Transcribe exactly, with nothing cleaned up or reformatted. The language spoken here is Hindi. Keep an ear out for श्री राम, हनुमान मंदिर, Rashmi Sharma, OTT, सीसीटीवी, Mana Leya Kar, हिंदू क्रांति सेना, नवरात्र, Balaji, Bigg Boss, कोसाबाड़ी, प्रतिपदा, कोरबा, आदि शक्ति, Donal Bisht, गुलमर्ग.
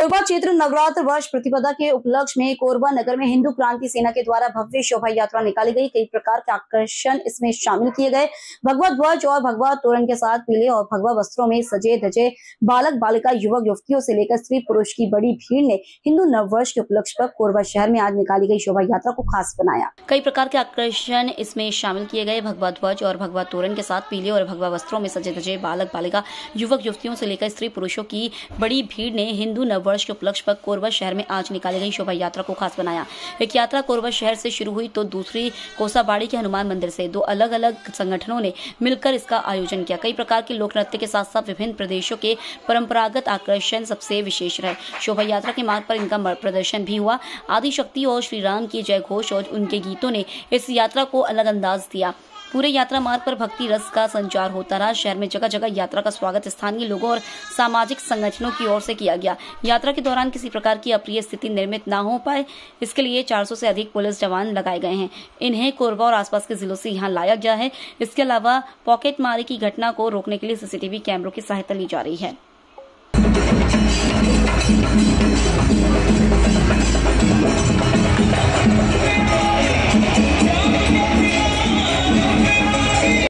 कोरबा क्षेत्र नवरात्र वर्ष प्रतिपदा के उपलक्ष्य में कोरबा नगर में हिंदू क्रांति सेना के द्वारा भव्य शोभा यात्रा निकाली गई। कई प्रकार के आकर्षण इसमें शामिल किए गए। भगवा ध्वज और भगवा तोरण के साथ पीले और भगवा वस्त्रों में सजे धजे बालक बालिका युवक युवतियों से लेकर स्त्री पुरुष की बड़ी भीड़ ने हिंदू नववर्ष के उपलक्ष्य पर कोरबा शहर में आज निकाली गई शोभा यात्रा को खास बनाया। कई प्रकार के आकर्षण इसमें शामिल किए गए। भगवा ध्वज और भगवा तोरण के साथ पीले और भगवा वस्त्रों में सजे धजे बालक बालिका युवक युवतियों से लेकर स्त्री पुरुषों की बड़ी भीड़ ने हिंदू नववर्ष के उपलक्ष्य पर कोरबा शहर में आज निकाली गई शोभा यात्रा को खास बनाया। एक यात्रा कोरबा शहर से शुरू हुई तो दूसरी कोसाबाड़ी के हनुमान मंदिर से। दो अलग अलग संगठनों ने मिलकर इसका आयोजन किया। कई प्रकार के लोक नृत्य के साथ साथ विभिन्न प्रदेशों के परंपरागत आकर्षण सबसे विशेष रहे। शोभा यात्रा के मार्ग पर इनका प्रदर्शन भी हुआ। आदि शक्ति और श्री राम की जय घोष और उनके गीतों ने इस यात्रा को अलग अंदाज दिया। पूरे यात्रा मार्ग पर भक्ति रस का संचार होता रहा। शहर में जगह जगह यात्रा का स्वागत स्थानीय लोगों और सामाजिक संगठनों की ओर से किया गया। यात्रा के दौरान किसी प्रकार की अप्रिय स्थिति निर्मित न हो पाए, इसके लिए चार सौ से अधिक पुलिस जवान लगाए गए हैं। इन्हें कोरबा और आसपास के जिलों से यहाँ लाया गया है। इसके अलावा पॉकेट मारी की घटना को रोकने के लिए सीसीटीवी कैमरों की सहायता ली जा रही है।